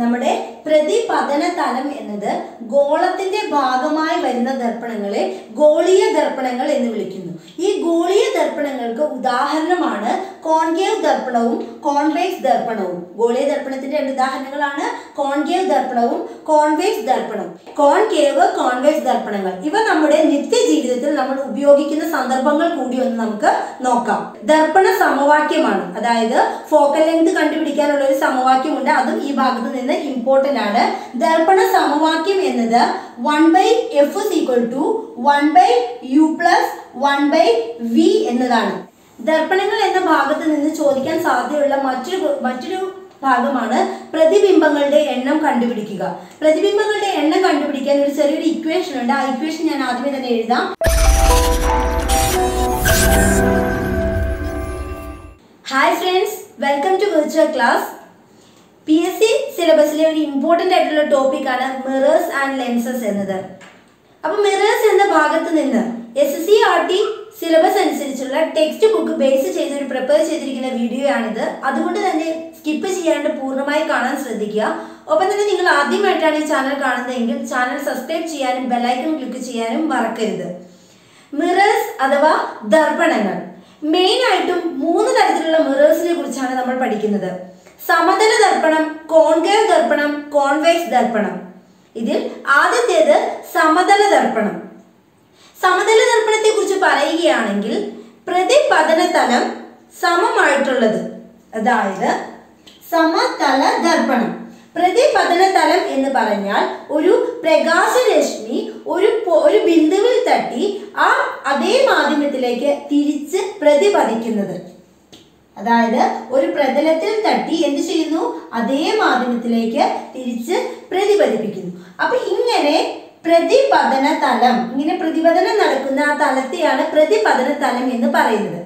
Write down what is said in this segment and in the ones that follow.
നമ്മുടെ പ്രതിപതനതലം എന്നത് ഗോളത്തിന്റെ ഭാഗമായി വരുന്ന ദർപ്പണങ്ങളെ ഗോളീയ ദർപ്പണങ്ങൾ എന്ന് വിളിക്കുന്നു. ഈ ഗോളീയ ദർപ്പണങ്ങൾക്ക് ഉദാഹരണമാണ് കോൺകേവ് ദർപ്പണവും കോൺവേക്സ് ദർപ്പണവും. ഗോളീയ ദർപ്പണത്തിന്റെ രണ്ട് ഉദാഹരണങ്ങളാണ് കോൺകേവ് ദർപ്പണവും കോൺവേക്സ് ദർപ്പണവും. കോൺകേവ് കോൺവേക്സ് ദർപ്പണങ്ങൾ ഇവ നമ്മുടെ നിത്യജീവിതത്തിൽ നമ്മൾ ഉപയോഗിക്കുന്ന സന്ദർഭങ്ങൾ കൂടി ഒന്ന് നമുക്ക് നോക്കാം. ദർപ്പണ സമവാക്യമാണ്, അതായത് ഫോക്കൽ ലെങ്ത് കണ്ടുപിടിക്കാനുള്ള ഒരു സമവാക്യമുണ്ട്, അതും ഈ ഭാഗത്ത് നിന്ന് ഇമ്പോർട്ടന്റ് ആണ്. ദർപ്പണ സമവാക്യം എന്നത് 1/F = 1/U + 1/V എന്നതാണ്. ദർപ്പണങ്ങൾ എന്ന ഭാഗത്ത് നിന്ന് ചോദിക്കാൻ സാധ്യതയുള്ള മറ്റൊരു ഭാഗമാണ് പ്രതിബിംബങ്ങളുടെ എണ്ണം കണ്ടുപിടിക്കുക. പ്രതിബിംബങ്ങളുടെ എണ്ണം കണ്ടുപിടിക്കാൻ ഒരു ചെറിയൊരു ഇക്വേഷൻ ഉണ്ട്. ആ ഇക്വേഷൻ ഞാൻ ആദ്യമേ തന്നെ എഴുതാം. Hi friends, welcome to virtual class. PSC സിലബസിലെ ഒരു ഇമ്പോർട്ടൻ്റ് ആയിട്ടുള്ള ടോപ്പിക്കാണ് മിറേഴ്സ് ആൻഡ് ലെൻസസ് എന്നത്. അപ്പോൾ മിറേഴ്സ് എന്ന ഭാഗത്ത് നിന്ന് SSCRT സിലബസ് അനുസരിച്ചുള്ള ടെക്സ്റ്റ് ബുക്ക് ബേസ് ചെയ്ത് ഒരു പ്രിപ്പയർ ചെയ്തിരിക്കുന്ന വീഡിയോ ആണിത്. അതുകൊണ്ട് തന്നെ സ്കിപ്പ് ചെയ്യാണ്ട് പൂർണ്ണമായി കാണാൻ ശ്രദ്ധിക്കുക. ഒപ്പം തന്നെ നിങ്ങൾ ആദ്യമായിട്ടാണ് ഈ ചാനൽ കാണുന്നതെങ്കിൽ ചാനൽ സബ്സ്ക്രൈബ് ചെയ്യാനും ബെല്ലൈക്കൺ ക്ലിക്ക് ചെയ്യാനും മറക്കരുത്. മിറേഴ്സ് അഥവാ ദർപ്പണങ്ങൾ മെയിനായിട്ടും 3 തരത്തിലുള്ള മിറേഴ്സിനെ കുറിച്ചാണ് നമ്മൾ പഠിക്കുന്നത്. സമതല ദർപ്പണം, കോൺകേവ് ദർപ്പണം, കോൺവേക്സ് ദർപ്പണം. ഇതിൽ ആദ്യത്തേത് സമതല ദർപ്പണം. സമതല ദർപ്പണത്തെ കുറിച്ച് പറയുകയാണെങ്കിൽ പ്രതിപതന തലം സമമായിട്ടുള്ളത്, അതായത് സമതല ദർപ്പണം. പ്രതിപതന തലം എന്ന് പറഞ്ഞാൽ ഒരു പ്രകാശരശ്മി ഒരു ബിന്ദുവിൽ തട്ടി ആ അതേ മാധ്യമത്തിലേക്ക് തിരിച്ച് പ്രതിപതിക്കുന്നത്, അതായത് ഒരു പ്രതലത്തിൽ തട്ടി എന്ത് ചെയ്യുന്നു, അതേ മാധ്യമത്തിലേക്ക് തിരിച്ച് പ്രതിപതിപ്പിക്കുന്നു. അപ്പൊ ഇങ്ങനെ പ്രതിപതന തലം, ഇങ്ങനെ പ്രതിപതനം നടക്കുന്ന ആ തലത്തെയാണ് പ്രതിപതന തലം എന്ന് പറയുന്നത്.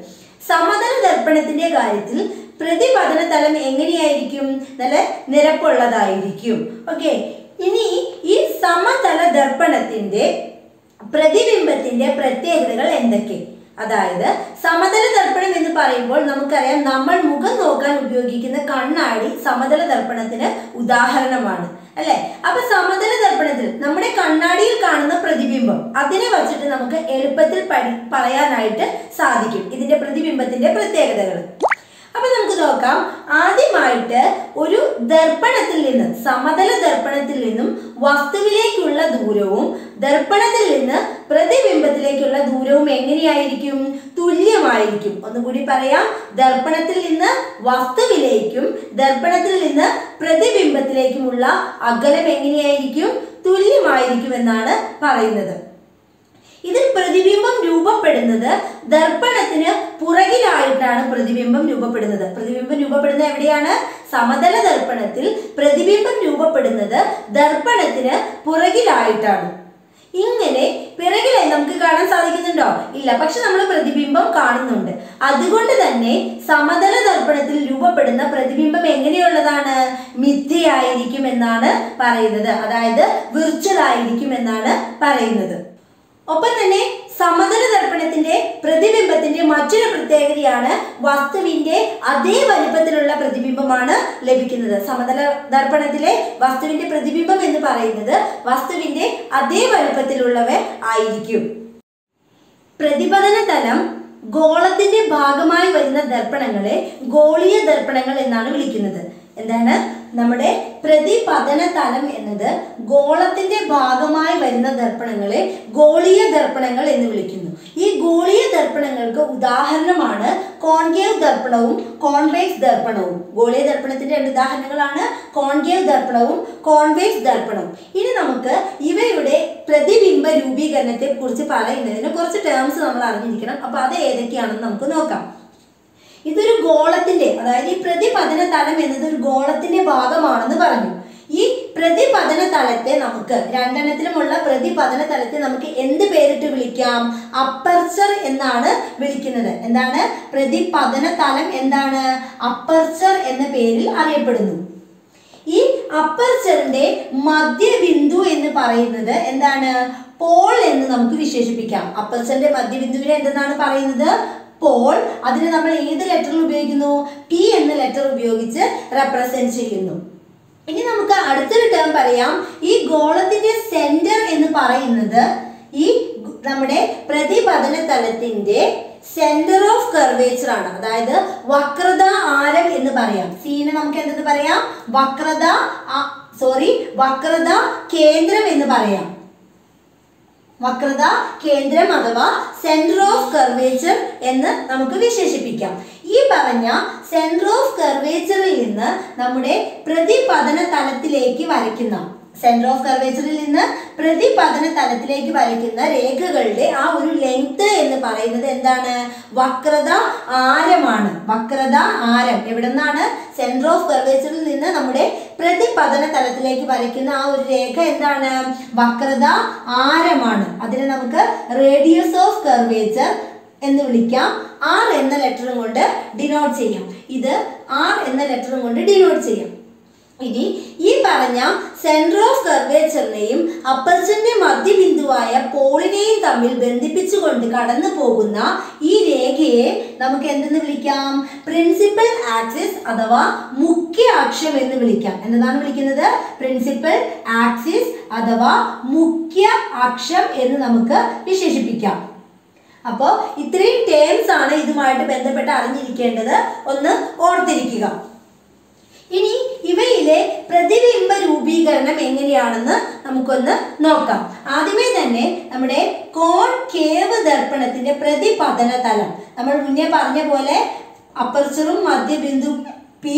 സമതല ദർപ്പണത്തിന്റെ കാര്യത്തിൽ പ്രതിപതന തലം എങ്ങനെയായിരിക്കും? നല്ല നിരപ്പുള്ളതായിരിക്കും. ഓക്കെ, ഇനി ഈ സമതല ദർപ്പണത്തിന്റെ പ്രതിബിംബത്തിന്റെ പ്രത്യേകതകൾ എന്തൊക്കെ? അതായത് സമതല ദർപ്പണം എന്ന് പറയുമ്പോൾ നമുക്കറിയാം നമ്മൾ മുഖം നോക്കാൻ ഉപയോഗിക്കുന്ന കണ്ണാടി സമതല ദർപ്പണത്തിന് ഉദാഹരണമാണ്, അല്ലെ? അപ്പൊ സമതല ദർപ്പണത്തിൽ നമ്മുടെ കണ്ണാടിയിൽ കാണുന്ന പ്രതിബിംബം അതിനെ വച്ചിട്ട് നമുക്ക് എളുപ്പത്തിൽ പറയാനായിട്ട് സാധിക്കും ഇതിന്റെ പ്രതിബിംബത്തിന്റെ പ്രത്യേകതകൾ. അപ്പൊ നമുക്ക് നോക്കാം. ആദ്യമായിട്ട് ഒരു ദർപ്പണത്തിൽ നിന്ന്, സമതല ദർപ്പണത്തിൽ നിന്നും വസ്തുവിലേക്കുള്ള ദൂരവും ദർപ്പണത്തിൽ നിന്ന് പ്രതിബിംബത്തിലേക്കുള്ള ദൂരവും എങ്ങനെയായിരിക്കും? തുല്യമായിരിക്കും. ഒന്നുകൂടി പറയാം, ദർപ്പണത്തിൽ നിന്ന് വസ്തുവിലേക്കും ദർപ്പണത്തിൽ നിന്ന് പ്രതിബിംബത്തിലേക്കുമുള്ള അകലം എങ്ങനെയായിരിക്കും? തുല്യമായിരിക്കും എന്നാണ് പറയുന്നത്. ഇതിൽ പ്രതിബിംബം രൂപപ്പെടുന്നത് ദർപ്പണത്തിന് പുറകിലായിട്ടാണ് പ്രതിബിംബം രൂപപ്പെടുന്നത്. പ്രതിബിംബം രൂപപ്പെടുന്നത് എവിടെയാണ്? സമതല ദർപ്പണത്തിൽ പ്രതിബിംബം രൂപപ്പെടുന്നത് ദർപ്പണത്തിന് പുറകിലായിട്ടാണ്. ഇങ്ങനെ പിറകിലെ നമുക്ക് കാണാൻ സാധിക്കുന്നുണ്ടോ? ഇല്ല, പക്ഷെ നമ്മൾ പ്രതിബിംബം കാണുന്നുണ്ട്. അതുകൊണ്ട് തന്നെ സമതല ദർപ്പണത്തിൽ രൂപപ്പെടുന്ന പ്രതിബിംബം എങ്ങനെയുള്ളതാണ്? മിഥ്യയായിരിക്കും എന്നാണ് പറയുന്നത്, അതായത് വിർച്വൽ ആയിരിക്കും എന്നാണ് പറയുന്നത്. ഒപ്പം തന്നെ സമതല ദർപ്പണത്തിന്റെ പ്രതിബിംബത്തിന്റെ മറ്റൊരു പ്രത്യേകതയാണ് വസ്തുവിന്റെ അതേ വലുപ്പത്തിലുള്ള പ്രതിബിംബമാണ് ലഭിക്കുന്നത്. സമതല ദർപ്പണത്തിലെ വസ്തുവിന്റെ പ്രതിബിംബം എന്ന് പറയുന്നത് വസ്തുവിന്റെ അതേ വലുപ്പത്തിലുള്ളവ ആയിരിക്കും. പ്രതിപതന തലം ഗോളത്തിന്റെ ഭാഗമായി വരുന്ന ദർപ്പണങ്ങളെ ഗോളീയ ദർപ്പണങ്ങൾ എന്നാണ് വിളിക്കുന്നത്. എന്താണ് നമ്മുടെ പ്രതിപതന തലം എന്നത് ഗോളത്തിന്റെ ഭാഗമായി വരുന്ന ദർപ്പണങ്ങളെ ഗോളീയ ദർപ്പണങ്ങൾ എന്ന് വിളിക്കുന്നു. ഈ ഗോളീയ ദർപ്പണങ്ങൾക്ക് ഉദാഹരണമാണ് കോൺകേവ് ദർപ്പണവും കോൺവേക്സ് ദർപ്പണവും. ഗോളീയ ദർപ്പണത്തിന്റെ രണ്ട് ഉദാഹരണങ്ങളാണ് കോൺകേവ് ദർപ്പണവും കോൺവേക്സ് ദർപ്പണവും. ഇനി നമുക്ക് ഇവയുടെ പ്രതിബിംബ രൂപീകരണത്തെ കുറിച്ച് പറയുന്നതിന് കുറച്ച് ടേംസ് നമ്മൾ അറിഞ്ഞിരിക്കണം. അപ്പൊ അത് ഏതൊക്കെയാണെന്ന് നമുക്ക് നോക്കാം. ഇതൊരു ഗോളത്തിന്റെ, അതായത് ഈ പ്രതിപതന തലം എന്നത് ഒരു ഗോളത്തിന്റെ ഭാഗമാണെന്ന് പറഞ്ഞു. ഈ പ്രതിപതന തലത്തെ നമുക്ക്, രണ്ടെണ്ണത്തിലുമുള്ള പ്രതിപതന തലത്തെ നമുക്ക് എന്ത് പേരിട്ട് വിളിക്കാം? അപ്പർച്ചർ എന്നാണ് വിളിക്കുന്നത്. എന്താണ് പ്രതിപതന തലം? എന്താണ് അപ്പർച്ചർ എന്ന പേരിൽ അറിയപ്പെടുന്നു. ഈ അപ്പർച്ചറിന്റെ മധ്യബിന്ദു എന്ന് പറയുന്നത് എന്താണ്? പോൾ എന്ന് നമുക്ക് വിശേഷിപ്പിക്കാം. അപ്പർച്ചറിന്റെ മധ്യബിന്ദുവിനെ എന്തെന്നാണ് പറയുന്നത്? പോൾ. അതിന് നമ്മൾ ഏത് ലെറ്ററിൽ ഉപയോഗിക്കുന്നു? P എന്ന ലെറ്റർ ഉപയോഗിച്ച് റെപ്രസെന്റ് ചെയ്യുന്നു. ഇനി നമുക്ക് അടുത്തൊരു ടേം പറയാം. ഈ ഗോളത്തിന്റെ സെന്റർ എന്ന് പറയുന്നത് ഈ നമ്മുടെ പ്രതിപതന തലത്തിന്റെ സെന്റർ ഓഫ് കർവേച്ചർ ആണ്. അതായത് വക്രത ആരം എന്ന് പറയാം. സീനെ നമുക്ക് എന്തെന്ന് പറയാം? വക്രത കേന്ദ്രം എന്ന് പറയാം. വക്രത കേന്ദ്രം അഥവാ സെന്റർ ഓഫ് കർവേച്ചർ എന്ന് നമുക്ക് വിശേഷിപ്പിക്കാം. ഈ പറഞ്ഞ സെന്റർ ഓഫ് കർവേച്ചറിൽ നിന്ന് നമ്മുടെ പ്രതിപതന തലത്തിലേക്ക് വരയ്ക്കുന്ന രേഖകളുടെ ആ ഒരു ലെങ്ത് എന്ന് പറയുന്നത് എന്താണ്? വക്രത ആരമാണ്. വക്രത ആരം എവിടെ നിന്നാണ്? സെന്റർ ഓഫ് കർവേച്ചറിൽ നിന്ന് നമ്മുടെ പ്രതിപതന തലത്തിലേക്ക് വരയ്ക്കുന്ന ആ ഒരു രേഖ എന്താണ്? വക്രത ആരമാണ്. അതിനെ നമുക്ക് റേഡിയസ് ഓഫ് കർവേച്ചർ എന്ന് വിളിക്കാം. ആർ എന്ന ലെറ്ററും കൊണ്ട് ഡിനോട്ട് ചെയ്യാം. ഇത് ആർ എന്ന ലെറ്ററും കൊണ്ട് ഡിനോട്ട് ചെയ്യാം. ഇനി ഈ പറഞ്ഞ സെന്റർ ഓഫ് കർവേച്ചറിനെയും അപ്പർച്ചറിന്റെ മധ്യബിന്ദുവായ പോളിനെയും തമ്മിൽ ബന്ധിപ്പിച്ചുകൊണ്ട് കടന്നു പോകുന്ന ഈ രേഖയെ നമുക്ക് എന്തെന്ന് വിളിക്കാം? പ്രിൻസിപ്പൽ ആക്സിസ് അഥവാ മുഖ്യ അക്ഷം എന്ന് വിളിക്കാം. എന്നതാണ് വിളിക്കുന്നത്? പ്രിൻസിപ്പൽ ആക്സിസ് അഥവാ മുഖ്യ അക്ഷം എന്ന് നമുക്ക് വിശേഷിപ്പിക്കാം. അപ്പോൾ ഇത്രയും ടേംസ് ആണ് ഇതുമായിട്ട് ബന്ധപ്പെട്ട് അറിഞ്ഞിരിക്കേണ്ടത്. ഒന്ന് ഓർത്തിരിക്കുക. ഇനി ഇവയിലെ പ്രതിബിംബ രൂപീകരണം എങ്ങനെയാണെന്ന് നമുക്കൊന്ന് നോക്കാം. ആദ്യമേ തന്നെ നമ്മുടെ കോൺകേവ് ദർപ്പണത്തിന്റെ പ്രതിപതന തലം നമ്മൾ മുന്നേ പറഞ്ഞ പോലെ അപ്പർച്ചറും മധ്യബിന്ദു പി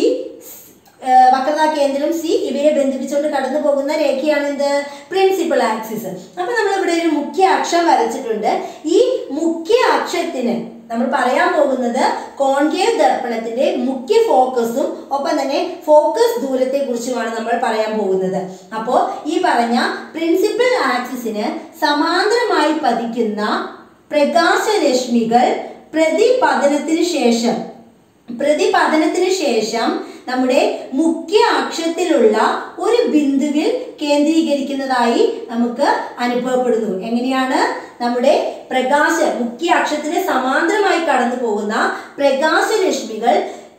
വക്രതാ കേന്ദ്രം സി ഇവയെ ബന്ധിപ്പിച്ചുകൊണ്ട് കടന്നു പോകുന്ന രേഖയാണ് ഇത് പ്രിൻസിപ്പൽ ആക്സിസ്. അപ്പൊ നമ്മൾ ഇവിടെ ഒരു മുഖ്യ അക്ഷം വരച്ചിട്ടുണ്ട്. ഈ മുഖ്യ അക്ഷത്തിന് നമ്മൾ പറയാൻ പോകുന്നത് കോൺകേവ് ദർപ്പണത്തിന്റെ മുഖ്യ ഫോക്കസും ഒപ്പം തന്നെ ഫോക്കസ് ദൂരത്തെ കുറിച്ചുമാണ് നമ്മൾ പറയാൻ പോകുന്നത്. അപ്പോൾ ഈ പറഞ്ഞ പ്രിൻസിപ്പൽ ആക്സിസിന് സമാന്തരമായി പതിക്കുന്ന പ്രകാശരശ്മികൾ പ്രതിപതനത്തിന് ശേഷം നമ്മുടെ മുഖ്യ അക്ഷത്തിലുള്ള ഒരു ബിന്ദുവിൽ കേന്ദ്രീകരിക്കുന്നതായി നമുക്ക് അനുഭവപ്പെടുന്നു. എങ്ങനെയാണ്? നമ്മുടെ മുഖ്യ അക്ഷത്തിന് സമാന്തരമായി കടന്നു പോകുന്ന പ്രകാശരശ്മികൾ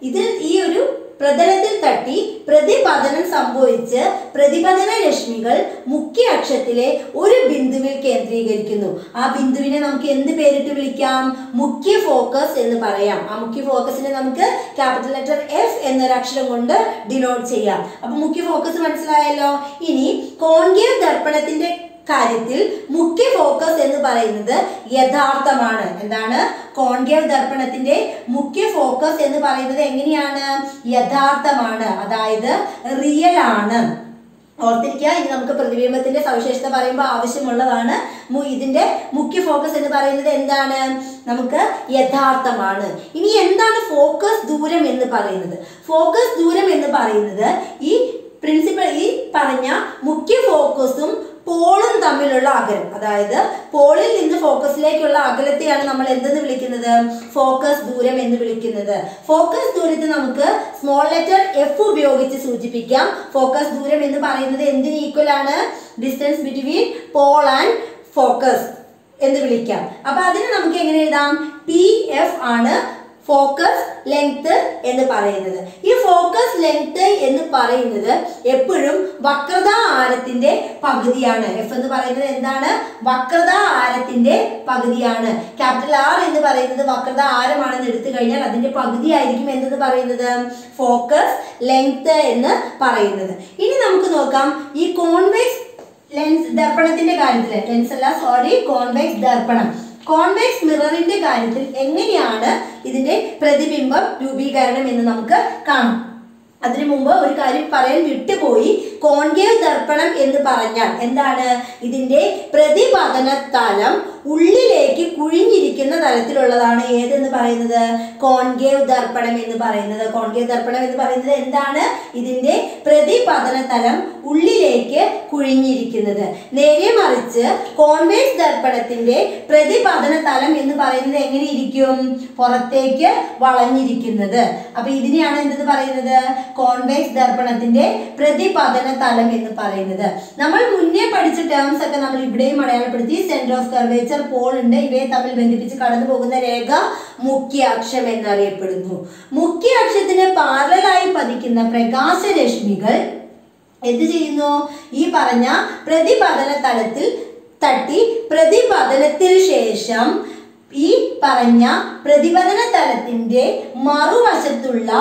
ഇതിൽ ഈ ഒരു പ്രതലത്തിൽ തട്ടി പ്രതിപതനം സംഭവിച്ച് പ്രതിപതന രശ്മികൾ മുഖ്യ അക്ഷത്തിലെ ഒരു ബിന്ദുവിൽ കേന്ദ്രീകരിക്കുന്നു. ആ ബിന്ദുവിനെ നമുക്ക് എന്ത് പേരിട്ട് വിളിക്കാം? മുഖ്യ ഫോക്കസ് എന്ന് പറയാം. ആ മുഖ്യ ഫോക്കസിനെ നമുക്ക് ക്യാപിറ്റൽ ലെറ്റർ എഫ് എന്നൊരു അക്ഷരം കൊണ്ട് ഡിനോട്ട് ചെയ്യാം. അപ്പൊ മുഖ്യ ഫോക്കസ് മനസ്സിലായല്ലോ. ഇനി കോൺകേവ് ദർപ്പണത്തിന്റെ കാര്യത്തിൽ മുഖ്യ ഫോക്കസ് എന്ന് പറയുന്നത് യഥാർത്ഥമാണ്. എന്താണ്? കോൺകേവ് ദർപ്പണത്തിന്റെ മുഖ്യ ഫോക്കസ് എന്ന് പറയുന്നത് എങ്ങനെയാണ്? യഥാർത്ഥമാണ്, അതായത് റിയൽ ആണ്. ഓർത്തിരിക്കുക. ഇനി നമുക്ക് പ്രതിബിംബത്തിന്റെ സവിശേഷത പറയുമ്പോൾ ആവശ്യമുള്ളതാണ്. ഇതിന്റെ മുഖ്യ ഫോക്കസ് എന്ന് പറയുന്നത് എന്താണ്? നമുക്ക് യഥാർത്ഥമാണ്. ഇനി എന്താണ് ഫോക്കസ് ദൂരം എന്ന് പറയുന്നത്? ഫോക്കസ് ദൂരം എന്ന് പറയുന്നത് ഈ പറഞ്ഞ മുഖ്യ ഫോക്കസും പോളും തമ്മിലുള്ള അകലം, അതായത് പോളിൽ നിന്ന് ഫോക്കസിലേക്കുള്ള അകലത്തെയാണ് നമ്മൾ എന്തെന്ന് വിളിക്കുന്നത്? ഫോക്കസ് ദൂരം എന്ന് വിളിക്കുന്നത്. ഫോക്കസ് ദൂരത്തെ നമുക്ക് സ്മോൾ ലെറ്റർ എഫ് ഉപയോഗിച്ച് സൂചിപ്പിക്കാം. ഫോക്കസ് ദൂരം എന്ന് പറയുന്നത് എന്തിന് ഈക്വൽ ആണ്? Distance between pole and focus എന്ന് വിളിക്കാം. അപ്പൊ അതിന് നമുക്ക് എങ്ങനെ എഴുതാം? പി എഫ് ആണ് ഫോക്കസ് ലെങ്ത് എന്ന് പറയുന്നത്. ഈ ഫോക്കസ് ലെങ്ത് എന്ന് പറയുന്നത് എപ്പോഴും വക്രതാ ആരത്തിന്റെ പകുതിയാണ്. എഫ് എന്ന് പറയുന്നത് എന്താണ്? വക്രതാ ആരത്തിന്റെ പകുതിയാണ്. ക്യാപിറ്റൽ ആർ എന്ന് പറയുന്നത് വക്രതാ ആരമാണെന്ന് എടുത്തു കഴിഞ്ഞാൽ അതിന്റെ പകുതി ആയിരിക്കും എന്തെന്ന് പറയുന്നത്? ഫോക്കസ് ലെങ്ത് എന്ന് പറയുന്നത്. ഇനി നമുക്ക് നോക്കാം ഈ കോൺവെക്സ് ലെൻസ് ദർപ്പണത്തിന്റെ കാര്യത്തിൽ, ലെൻസ് അല്ല സോറി, കോൺവെക്സ് ദർപ്പണം, കോൺവെക്സ് മിററിന്റെ കാര്യത്തിൽ എങ്ങനെയാണ് ഇതിന്റെ പ്രതിബിംബം രൂപീകരണം എന്ന് നമുക്ക് കാണാം. അതിനു മുമ്പ് ഒരു കാര്യം പറയാൻ വിട്ടുപോയി. കോൺകേവ് ദർപ്പണം എന്ന് പറഞ്ഞാൽ എന്താണ്? ഇതിന്റെ പ്രതിപതന തലം ഉള്ളിലേക്ക് കുഴിഞ്ഞിരിക്കുന്ന തരത്തിലുള്ളതാണ് ഏതെന്ന് പറയുന്നത്? കോൺകേവ് ദർപ്പണം എന്ന് പറയുന്നത്. കോൺകേവ് ദർപ്പണം എന്ന് പറയുന്നത് എന്താണ്? ഇതിന്റെ പ്രതിപതന തലം ഉള്ളിലേക്ക് കുഴിഞ്ഞിരിക്കുന്നത്. നേരെ മറിച്ച് കോൺവേക്സ് ദർപ്പണത്തിന്റെ പ്രതിപതന തലം എന്ന് പറയുന്നത് എങ്ങനെ ഇരിക്കും? പുറത്തേക്ക് വളഞ്ഞിരിക്കുന്നത്. അപ്പൊ ഇതിനെയാണ് എന്തെന്ന് പറയുന്നത്? കോൺവേക്സ് ദർപ്പണത്തിന്റെ പ്രതിപതന തലം എന്ന് പറയുന്നത്. നമ്മൾ മുന്നേ പഠിച്ച ടേംസ് ഒക്കെ നമ്മൾ ഇവിടെയും അടയാളപ്പെടുത്തി. സെന്റർ ഓഫ് കർവേച്ചർ പോൾ ഉണ്ട്. ഇവയെ തമ്മിൽ ബന്ധിപ്പിച്ച് കടന്നു പോകുന്ന രേഖ മുഖ്യ അക്ഷം എന്നറിയപ്പെടുന്നു. മുഖ്യ അക്ഷത്തിന് പാരലായി പതിക്കുന്ന പ്രകാശരശ്മികൾ എന്തു ചെയ്യുന്നു ഈ പറഞ്ഞ പ്രതിപതല തലത്തിൽ തട്ടി പ്രതിപതലത്തിൽ ശേഷം ഈ പറഞ്ഞ പ്രതിപതല തലത്തിന്റെ മറുവശത്തുള്ള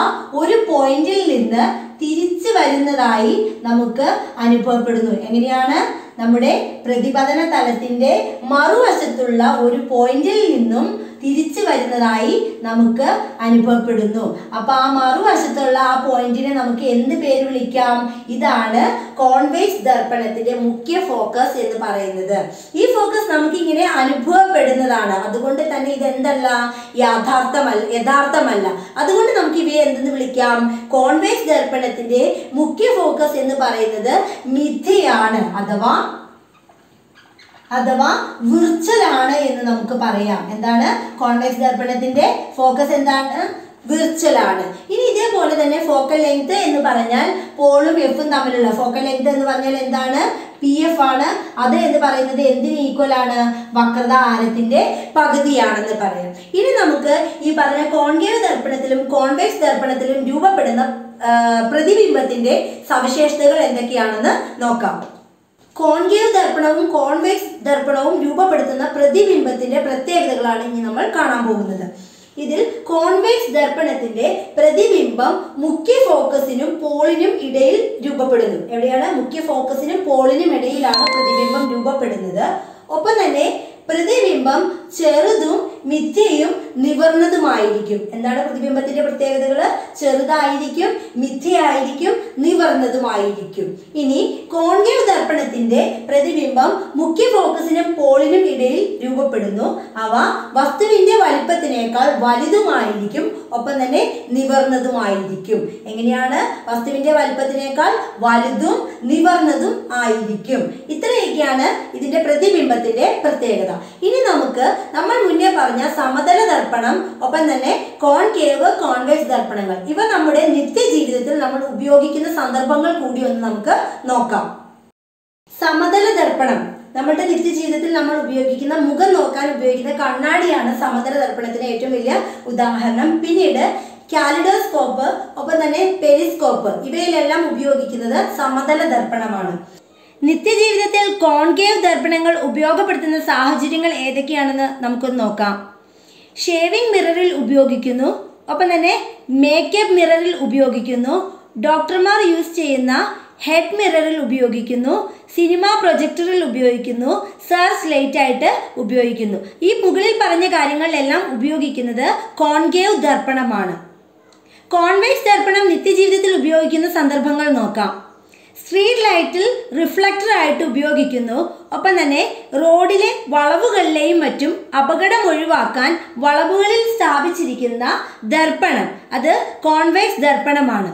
ഒരു പോയിന്റിൽ നിന്ന് തിരിച്ചു വരുന്നതായി നമുക്ക് അനുഭവപ്പെടുന്നു എങ്ങനെയാണ് നമ്മുടെ പ്രതിപതന തലത്തിന്റെ മറുവശത്തുള്ള ഒരു പോയിന്റിൽ നിന്നും തിരിച്ചു വരുന്നതായി നമുക്ക് അനുഭവപ്പെടുന്നു അപ്പോൾ ആ മറുവശത്തുള്ള ആ പോയിന്റിനെ നമുക്ക് എന്ത് പേര് വിളിക്കാം ഇതാണ് കോൺവേക്സ് ദർപ്പണത്തിന്റെ മുഖ്യ ഫോക്കസ് എന്ന് പറയുന്നത് ഈ ഫോക്കസ് നമുക്ക് ഇങ്ങനെ അനുഭവപ്പെടുന്നതാണ് അതുകൊണ്ട് തന്നെ ഇത് എന്തല്ല യഥാർത്ഥമല്ല അതുകൊണ്ട് നമുക്ക് ഇവയെ എന്തെന്ന് വിളിക്കാം കോൺവേക്സ് ദർപ്പണത്തിന്റെ മുഖ്യ ഫോക്കസ് എന്ന് പറയുന്നത് മിഥ്യയാണ് അഥവാ വിർച്വലാണ് എന്ന് നമുക്ക് പറയാം എന്താണ് കോൺവേക്സ് ദർപ്പണത്തിന്റെ ഫോക്കസ് എന്താണ് വിർച്വലാണ് ഇനി ഇതേപോലെ തന്നെ ഫോക്കൽ ലെങ്ത് എന്ന് പറഞ്ഞാൽ പോളും എഫും തമ്മിലുള്ള ഫോക്കൽ ലെങ്ത് എന്ന് പറഞ്ഞാൽ എന്താണ് പി എഫ് ആണ് അത് എന്ന് പറയുന്നത് എന്തിന് ഈക്വൽ ആണ് വക്രത ആരത്തിന്റെ പകുതിയാണെന്ന് പറയാം ഇനി നമുക്ക് ഈ പറഞ്ഞ കോൺകേവ് ദർപ്പണത്തിലും കോൺവേക്സ് ദർപ്പണത്തിലും രൂപപ്പെടുന്ന പ്രതിബിംബത്തിന്റെ സവിശേഷതകൾ എന്തൊക്കെയാണെന്ന് നോക്കാം കോൺകേവ് ദർപ്പണവും കോൺവെക്സ് ദർപ്പണവും രൂപപ്പെടുത്തുന്ന പ്രതിബിംബത്തിന്റെ പ്രത്യേകതകളാണ് ഇനി നമ്മൾ കാണാൻ പോകുന്നത് ഇതിൽ കോൺവെക്സ് ദർപ്പണത്തിന്റെ പ്രതിബിംബം മുഖ്യ ഫോക്കസിനും പോളിനും ഇടയിൽ രൂപപ്പെടുന്നു എവിടെയാണ് മുഖ്യ ഫോക്കസിനും പോളിനും ഇടയിലാണ് പ്രതിബിംബം രൂപപ്പെടുന്നത് ഒപ്പം തന്നെ പ്രതിബിംബം ചെറുതും മിഥ്യയും നിവർന്നതുമായിരിക്കും എന്താണ് പ്രതിബിംബത്തിന്റെ പ്രത്യേകതകൾ ചെറുതായിരിക്കും മിഥ്യയായിരിക്കും നിവർന്നതുമായിരിക്കും ഇനി കോൺകേവ് ദർപ്പണത്തിന്റെ പ്രതിബിംബം മുഖ്യ ഫോക്കസിനും പോളിനും ഇടയിൽ രൂപപ്പെടുന്നു അവ വസ്തുവിന്റെ വലിപ്പത്തിനേക്കാൾ വലുതുമായിരിക്കും ഒപ്പം തന്നെ നിവർന്നതുമായിരിക്കും എങ്ങനെയാണ് വസ്തുവിന്റെ വലിപ്പത്തിനേക്കാൾ വലുതും നിവർന്നതും ആയിരിക്കും ഇത്രയൊക്കെയാണ് ഇതിന്റെ പ്രതിബിംബത്തിന്റെ പ്രത്യേകത ഇനി നമുക്ക് നമ്മൾ മുന്നേ പറഞ്ഞ സമതല ദർപ്പണം ഒപ്പം തന്നെ കോൺകേവ് കോൺവേക്സ് ദർപ്പണങ്ങൾ ഇവ നമ്മുടെ നിത്യജീവിതത്തിൽ നമ്മൾ ഉപയോഗിക്കുന്ന സന്ദർഭങ്ങൾ കൂടി ഒന്ന് നമുക്ക് നോക്കാം സമതല ദർപ്പണം നമ്മുടെ നിത്യജീവിതത്തിൽ നമ്മൾ ഉപയോഗിക്കുന്ന മുഖം നോക്കാൻ ഉപയോഗിക്കുന്ന കണ്ണാടിയാണ് സമതല ദർപ്പണത്തിന് ഏറ്റവും വലിയ ഉദാഹരണം പിന്നീട് കാലിഡോസ്കോപ്പ് ഒപ്പം തന്നെ പെരിസ്കോപ്പ് ഇവയിലെല്ലാം ഉപയോഗിക്കുന്നത് സമതല ദർപ്പണമാണ് നിത്യജീവിതത്തിൽ കോൺകേവ് ദർപ്പണങ്ങൾ ഉപയോഗപ്പെടുത്തുന്ന സാഹചര്യങ്ങൾ ഏതൊക്കെയാണെന്ന് നമുക്കൊന്ന് നോക്കാം ഷേവിംഗ് മിററിൽ ഉപയോഗിക്കുന്നു ഒപ്പം തന്നെ മേക്കപ്പ് മിററിൽ ഉപയോഗിക്കുന്നു ഡോക്ടർമാർ യൂസ് ചെയ്യുന്ന ഹെഡ് മിററിൽ ഉപയോഗിക്കുന്നു സിനിമ പ്രൊജക്ടറിൽ ഉപയോഗിക്കുന്നു സർച്ച് ലൈറ്റ് ആയിട്ട് ഉപയോഗിക്കുന്നു ഈ മുകളിൽ പറഞ്ഞ കാര്യങ്ങളിലെല്ലാം ഉപയോഗിക്കുന്നത് കോൺകേവ് ദർപ്പണമാണ് കോൺവേക്സ് ദർപ്പണം നിത്യജീവിതത്തിൽ ഉപയോഗിക്കുന്ന സന്ദർഭങ്ങൾ നോക്കാം സ്ട്രീറ്റ് ലൈറ്റിൽ റിഫ്ലക്ടറായിട്ട് ഉപയോഗിക്കുന്നു ഒപ്പം തന്നെ റോഡിലെ വളവുകളിലെയും മറ്റും അപകടം ഒഴിവാക്കാൻ വളവുകളിൽ സ്ഥാപിച്ചിരിക്കുന്ന ദർപ്പണം അത് കോൺവേക്സ് ദർപ്പണമാണ്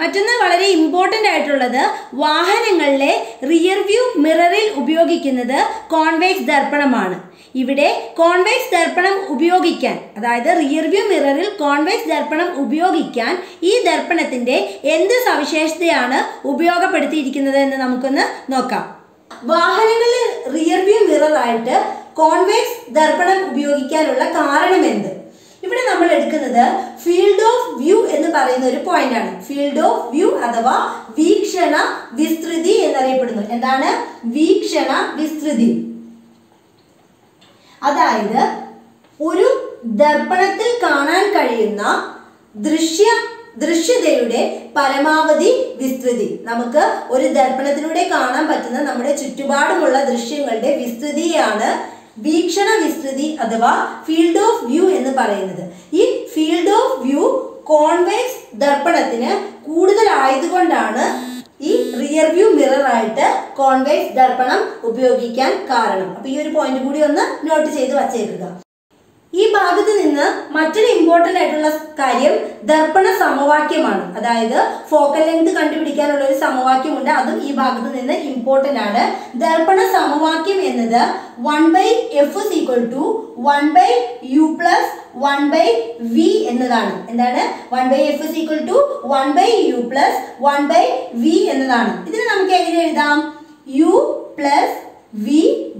മറ്റൊന്ന് വളരെ ഇമ്പോർട്ടൻ്റ് ആയിട്ടുള്ളത് വാഹനങ്ങളിലെ റിയർ വ്യൂ മിററിൽ ഉപയോഗിക്കുന്നത് കോൺവേക്സ് ദർപ്പണമാണ് ഇവിടെ കോൺവേക്സ് ദർപ്പണം ഉപയോഗിക്കാൻ അതായത് റിയർ വ്യൂ മിററിൽ കോൺവേക്സ് ദർപ്പണം ഉപയോഗിക്കാൻ ഈ ദർപ്പണത്തിൻ്റെ എന്ത് സവിശേഷതയാണ് ഉപയോഗപ്പെടുത്തിയിരിക്കുന്നത് എന്ന് നമുക്കൊന്ന് നോക്കാം വാഹനങ്ങളിൽ റിയർ വ്യൂ മിററായിട്ട് കോൺവേക്സ് ദർപ്പണം ഉപയോഗിക്കാനുള്ള കാരണം എന്ത് ഇവിടെ നമ്മൾ എടുക്കുന്നത് ഫീൽഡ് ഓഫ് വ്യൂ എന്ന് പറയുന്ന ഒരു പോയിന്റ് ആണ് ഫീൽഡ് ഓഫ് വ്യൂ അഥവാ വീക്ഷണ വിസ്തൃതി എന്നറിയപ്പെടുന്നു എന്താണ് വീക്ഷണ വിസ്തൃതി അതായത് ഒരു ദർപ്പണത്തിൽ കാണാൻ കഴിയുന്ന ദൃശ്യതയുടെ പരമാവധി വിസ്തൃതി നമുക്ക് ഒരു ദർപ്പണത്തിലൂടെ കാണാൻ പറ്റുന്ന നമ്മുടെ ചുറ്റുപാടുമുള്ള ദൃശ്യങ്ങളുടെ വിസ്തൃതിയാണ് വീക്ഷണ വിസ്തൃതി അഥവാ ഫീൽഡ് ഓഫ് വ്യൂ എന്ന് പറയുന്നത് ഈ ഫീൽഡ് ഓഫ് വ്യൂ കോൺവേക്സ് ദർപ്പണത്തിന് കൂടുതലായതുകൊണ്ടാണ് ഈ റിയർ വ്യൂ മിററായിട്ട് കോൺവേക്സ് ദർപ്പണം ഉപയോഗിക്കാൻ കാരണം അപ്പോൾ ഈ ഒരു പോയിന്റ് കൂടി ഒന്ന് നോട്ട് ചെയ്ത് വച്ചേക്കുക ഈ ഭാഗത്ത് നിന്ന് മറ്റൊരു ഇമ്പോർട്ടൻ്റ് ആയിട്ടുള്ള കാര്യം ദർപ്പണ സമവാക്യമാണ് അതായത് ഫോക്കൽ ലെങ്ത് കണ്ടുപിടിക്കാനുള്ള ഒരു സമവാക്യമുണ്ട് അതും ഈ ഭാഗത്ത് നിന്ന് ഇമ്പോർട്ടൻ്റ് ആണ് ദർപ്പണ സമവാക്യം എന്നത് 1/f = 1/u + 1/v എന്നതാണ് എന്താണ് 1/f = 1/u + 1/v എന്നതാണ് ഇതിനെ നമുക്ക് എങ്ങനെ എഴുതാം u + V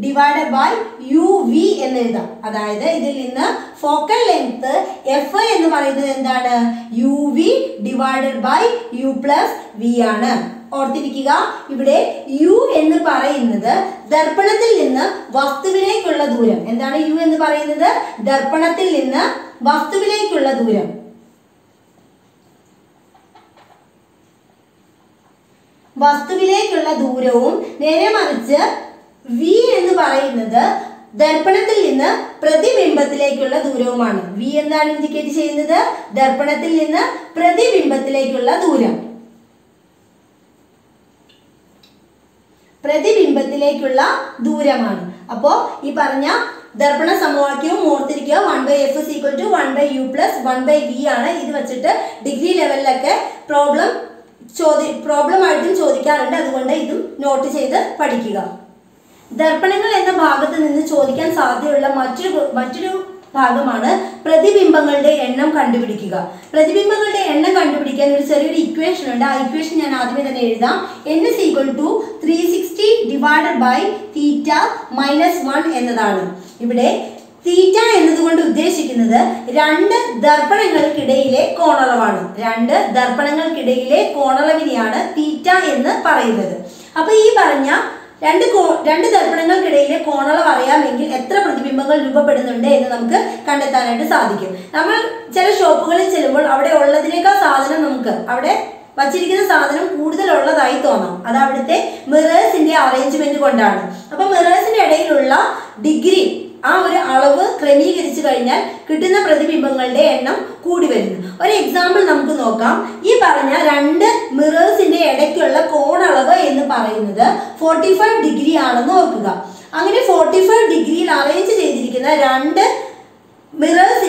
divided by UV എന്ന് എഴുതാം. അതായത് ഇതിൽ നിന്ന് ഫോക്കൽ ലെങ്ത് എഫ് എന്ന് പറയുന്നത് എന്താണ്? UV divided by U plus V ആണ്. ഓർത്തിരിക്കുക, ഇവിടെ U എന്ന് പറയുന്നത് ദർപ്പണത്തിൽ നിന്ന് വസ്തുവിലേക്കുള്ള ദൂരം. എന്താണ് U എന്ന് പറയുന്നത്? ദർപ്പണത്തിൽ നിന്ന് വസ്തുവിലേക്കുള്ള ദൂരം. വസ്തുവിലേക്കുള്ള ദൂരവും നേരെ മറിച്ച് V എന്ന് പറയുന്നത് ദർപ്പണത്തിൽ നിന്ന് പ്രതിബിംബത്തിലേക്കുള്ള ദൂരവുമാണ്. V എന്താണ് ഇൻഡിക്കേറ്റ് ചെയ്യുന്നത്? ദർപ്പണത്തിൽ നിന്ന് പ്രതിബിംബത്തിലേക്കുള്ള ദൂരം. പ്രതിബിംബത്തിലേക്കുള്ള ദൂരമാണ്. അപ്പോൾ ഈ പറഞ്ഞ ദർപ്പണ സമവാക്യവും ഓർത്തിരിക്കുക. 1/f = 1/u + 1/v ആണ്. ഇത് വെച്ചിട്ട് ഡിഗ്രി ലെവലിലൊക്കെ പ്രോബ്ലം ആയിട്ടും ചോദിക്കാറുണ്ട്. അതുകൊണ്ട് ഇതും നോട്ട് ചെയ്ത് പഠിക്കുക. ദർപ്പണങ്ങൾ എന്ന ഭാഗത്ത് നിന്ന് ചോദിക്കാൻ സാധ്യതയുള്ള മറ്റൊരു ഭാഗമാണ് പ്രതിബിംബങ്ങളുടെ എണ്ണം കണ്ടുപിടിക്കുക. പ്രതിബിംബങ്ങളുടെ എണ്ണം കണ്ടുപിടിക്കാൻ ഒരു ചെറിയൊരു ഇക്വേഷൻ ഉണ്ട്. ആ ഇക്വേഷൻ ഞാൻ ആദ്യമേ തന്നെ എഴുതാം. n = 360 / θ - 1 എന്നതാണ്. ഇവിടെ തീറ്റ എന്നതുകൊണ്ട് ഉദ്ദേശിക്കുന്നത് രണ്ട് ദർപ്പണങ്ങൾക്കിടയിലെ കോണളവാണ്. രണ്ട് ദർപ്പണങ്ങൾക്കിടയിലെ കോണളവിനെയാണ് തീറ്റ എന്ന് പറയുന്നത്. അപ്പൊ ഈ പറഞ്ഞ രണ്ട് ദർപ്പണങ്ങൾക്കിടയിലെ കോണളവ് അറിയാമെങ്കിൽ എത്ര പ്രതിബിംബങ്ങൾ രൂപപ്പെടുന്നുണ്ട് എന്ന് നമുക്ക് കണ്ടെത്താനായിട്ട് സാധിക്കും. നമ്മൾ ചില ഷോപ്പുകളിൽ ചെല്ലുമ്പോൾ അവിടെ ഉള്ളതിനേക്കാൾ സാധനം നമുക്ക് അവിടെ വച്ചിരിക്കുന്ന സാധനം കൂടുതലുള്ളതായി തോന്നാം. അത് അവിടുത്തെ മിറേഴ്സിന്റെ അറേഞ്ച്മെന്റ് കൊണ്ടാണ്. അപ്പൊ മിറേഴ്സിന്റെ ഇടയിലുള്ള ഡിഗ്രി ആ ഒരു അളവ് ക്രമീകരിച്ചു കഴിഞ്ഞാൽ കിട്ടുന്ന പ്രതിബിംബങ്ങളുടെ എണ്ണം കൂടി വരുന്നു. ഒരു എക്സാമ്പിൾ നമുക്ക് നോക്കാം. ഈ പറഞ്ഞ രണ്ട് മിറേഴ്സിന്റെ ഇടയ്ക്കുള്ള കോണളവ് എന്ന് പറയുന്നത് 45° ആണെന്ന് ഓർക്കുക. അങ്ങനെ 45°യിൽ അറേഞ്ച് ചെയ്തിരിക്കുന്ന രണ്ട് മിറേഴ്സ്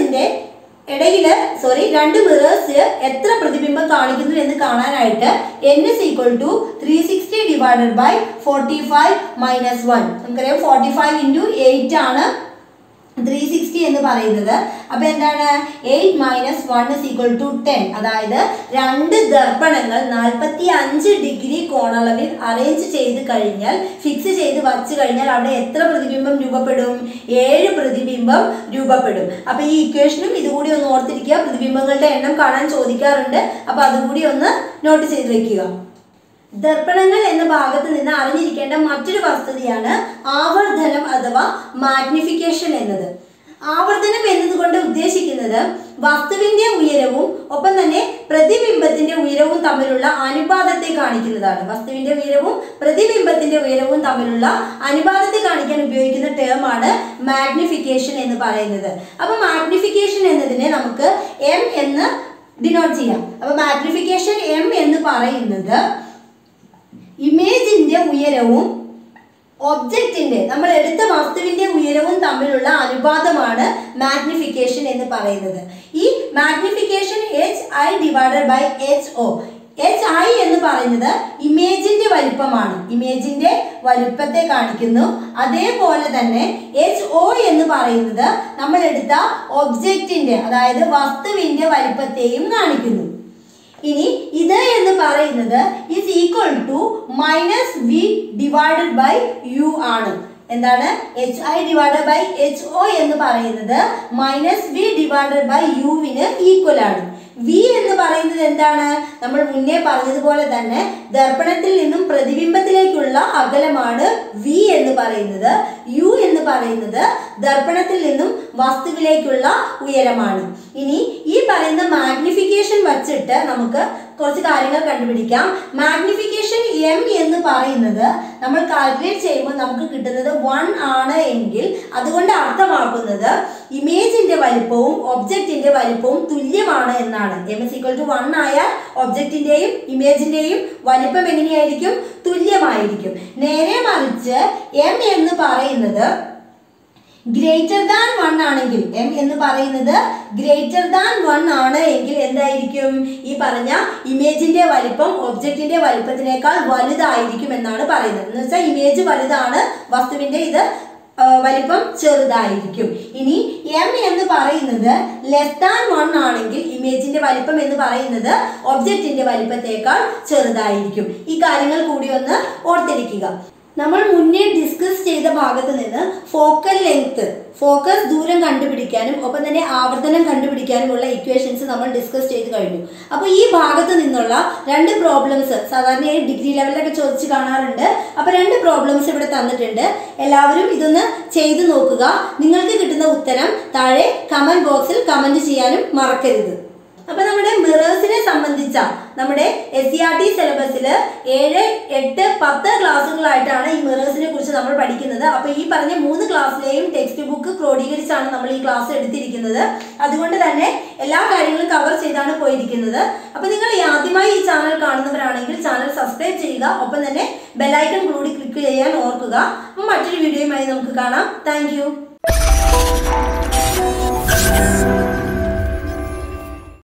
എത്ര പ്രതിബിംബം കാണിക്കുന്നു എന്ന് കാണാനായിട്ട് n = 360 / 45 - 1. നമുക്കറിയാം 45 × 8 ആണ് 360 എന്ന് പറയുന്നത്. അപ്പൊ എന്താണ് 8 - 1 = 10. അതായത് രണ്ട് ദർപ്പണങ്ങൾ 45° കോണളവിൽ അറേഞ്ച് ചെയ്ത് കഴിഞ്ഞാൽ ഫിക്സ് ചെയ്ത് വച്ച് കഴിഞ്ഞാൽ അവിടെ എത്ര പ്രതിബിംബം രൂപപ്പെടും? 7 പ്രതിബിംബം രൂപപ്പെടും. അപ്പൊ ഈ ഇക്വേഷനും ഇതുകൂടി ഒന്ന് ഓർത്തിരിക്കുക. പ്രതിബിംബങ്ങളുടെ എണ്ണം കാണാൻ ചോദിക്കാറുണ്ട്. അപ്പൊ അതുകൂടി ഒന്ന് നോട്ട് ചെയ്ത് വെക്കുക. ദർപ്പണങ്ങൾ എന്ന ഭാഗത്ത് നിന്ന് അറിഞ്ഞിരിക്കേണ്ട മറ്റൊരു വസ്തുതയാണ് ആവർത്തനം അഥവാ മാഗ്നിഫിക്കേഷൻ എന്നത്. ആവർത്തനം എന്നതുകൊണ്ട് ഉദ്ദേശിക്കുന്നത് വസ്തുവിന്റെ ഉയരവും ഒപ്പം തന്നെ പ്രതിബിംബത്തിന്റെ ഉയരവും തമ്മിലുള്ള അനുപാതത്തെ കാണിക്കുന്നതാണ്. വസ്തുവിന്റെ ഉയരവും പ്രതിബിംബത്തിന്റെ ഉയരവും തമ്മിലുള്ള അനുപാതത്തെ കാണിക്കാൻ ഉപയോഗിക്കുന്ന ടേമാണ് മാഗ്നിഫിക്കേഷൻ എന്ന് പറയുന്നത്. അപ്പൊ മാഗ്നിഫിക്കേഷൻ എന്നതിനെ നമുക്ക് എം എന്ന് ഡിനോട്ട് ചെയ്യാം. അപ്പൊ മാഗ്നിഫിക്കേഷൻ എം എന്ന് പറയുന്നത് ഇമേജിന്റെ ഉയരവും ഒബ്ജക്റ്റിന്റെ, നമ്മൾ എടുത്ത വസ്തുവിന്റെ ഉയരവും തമ്മിലുള്ള അനുപാതമാണ് മാഗ്നിഫിക്കേഷൻ എന്ന് പറയുന്നത്. ഈ മാഗ്നിഫിക്കേഷൻ HI / HO. HI എന്ന് പറയുന്നത് ഇമേജിന്റെ വലുപ്പമാണ്. ഇമേജിന്റെ വലുപ്പത്തെ കാണിക്കുന്നു. അതേപോലെ തന്നെ HO എന്ന് പറയുന്നത് നമ്മൾ എടുത്ത ഒബ്ജക്റ്റിന്റെ, അതായത് വസ്തുവിന്റെ വലുപ്പത്തെയും കാണിക്കുന്നു. ഇനി ഇത് എന്ന് പറയുന്നത് -V / U ആണ്. എന്താണ് HI / HO എന്ന് പറയുന്നത് -V / U ന് ഈക്വൽ ആണ്. V എന്ന് പറയുന്നത് എന്താണ്? നമ്മൾ മുന്നേ പറഞ്ഞതുപോലെ തന്നെ ദർപ്പണത്തിൽ നിന്നും പ്രതിബിംബത്തിലേക്കുള്ള അകലമാണ് V എന്ന് പറയുന്നത്. U എന്ന് പറയുന്നത് ദർപ്പണത്തിൽ നിന്നും വസ്തുവിലേക്കുള്ള ഉയരമാണ്. ഇനി ഈ പറയുന്ന മാഗ്നിഫിക്കേഷൻ വച്ചിട്ട് നമുക്ക് കുറച്ച് കാര്യങ്ങൾ കണ്ടുപിടിക്കാം. മാഗ്നിഫിക്കേഷൻ M എന്ന് പറയുന്നത് നമ്മൾ കാൽക്കുലേറ്റ് ചെയ്യുമ്പോൾ നമുക്ക് കിട്ടുന്നത് 1 ആണ് എങ്കിൽ അതുകൊണ്ട് അർത്ഥമാക്കുന്നത് ഇമേജിന്റെ വലുപ്പവും ഒബ്ജക്റ്റിന്റെ വലുപ്പവും തുല്യമാണ് എന്നാണ്. M = 1 ആയാൽ ഒബ്ജക്റ്റിന്റെയും ഇമേജിന്റെയും വലുപ്പം എങ്ങനെയായിരിക്കും? തുല്യമായിരിക്കും. നേരെ മറിച്ച് M എന്ന് പറയുന്നത് > 1 ആണെങ്കിൽ, M എന്ന് പറയുന്നത് > 1 ആണ് എങ്കിൽ എന്തായിരിക്കും? ഈ പറഞ്ഞ ഇമേജിന്റെ വലുപ്പം ഒബ്ജക്റ്റിന്റെ വലുപ്പത്തിനേക്കാൾ വലുതായിരിക്കും എന്നാണ് പറയുന്നത്. എന്ന് വെച്ചാൽ ഇമേജ് വലുതാണ്, വസ്തുവിന്റെ ഇത് വലിപ്പം ചെറുതായിരിക്കും. ഇനി M എന്ന് പറയുന്നത് <1 ആണെങ്കിൽ ഇമേജിന്റെ വലിപ്പം എന്ന് പറയുന്നത് ഒബ്ജക്റ്റിന്റെ വലിപ്പത്തേക്കാൾ ചെറുതായിരിക്കും. ഈ കാര്യങ്ങൾ കൂടി ഒന്ന് ഓർത്തിരിക്കുക. നമ്മൾ മുന്നേ ഡിസ്കസ് ചെയ്ത ഭാഗത്തു നിന്ന് ഫോക്കൽ ലെങ്ത് ഫോക്കസ് ദൂരം കണ്ടുപിടിക്കാനും ഒപ്പം തന്നെ ആവർത്തനം കണ്ടുപിടിക്കാനുമുള്ള ഇക്വേഷൻസ് നമ്മൾ ഡിസ്കസ് ചെയ്തു കഴിഞ്ഞു. അപ്പോൾ ഈ ഭാഗത്തു നിന്നുള്ള രണ്ട് പ്രോബ്ലംസ് സാധാരണയായി ഡിഗ്രി ലെവലിലൊക്കെ ചോദിച്ചു കാണാറുണ്ട്. അപ്പോൾ രണ്ട് പ്രോബ്ലംസ് ഇവിടെ തന്നിട്ടുണ്ട്. എല്ലാവരും ഇതൊന്ന് ചെയ്തു നോക്കുക. നിങ്ങൾക്ക് കിട്ടുന്ന ഉത്തരം താഴെ കമന്റ് ബോക്സിൽ കമന്റ് ചെയ്യാനും മറക്കരുത്. अब नम्मडे मिरर्सिने संबंधिच्च नम्मडे SERT सिलबसिल 7, 8, 10 क्लासुकळायिट्टाण ई मिरर्सिने कुरिच्च नम्मल पढ़िक्कुन्नत. अप्पोल ई परंज मून्नु क्लासिलेयुम टेक्स्ट बुक क्रोडीകരിച്ചാണ് നമ്മൾ ഈ ക്ലാസ് എടുത്തിരിക്കുന്നത്. അതുകൊണ്ട് തന്നെ എല്ലാ കാര്യങ്ങളും കവർ ചെയ്താണ് പോയിരിക്കുന്നത്. അപ്പോൾ നിങ്ങൾ ആദ്യമായി ഈ ചാനൽ കാണുന്നവരാണെങ്കിൽ ചാനൽ സബ്സ്ക്രൈബ് ചെയ്യുക. ഒപ്പം തന്നെ ബെൽ ഐക്കൺ കൂടി ക്ലിക്ക് ചെയ്യാൻ ഓർക്കുക. അപ്പോൾ മറ്റൊരു വീഡിയോയുമായി നമുക്ക് കാണാം. താങ്ക്യൂ.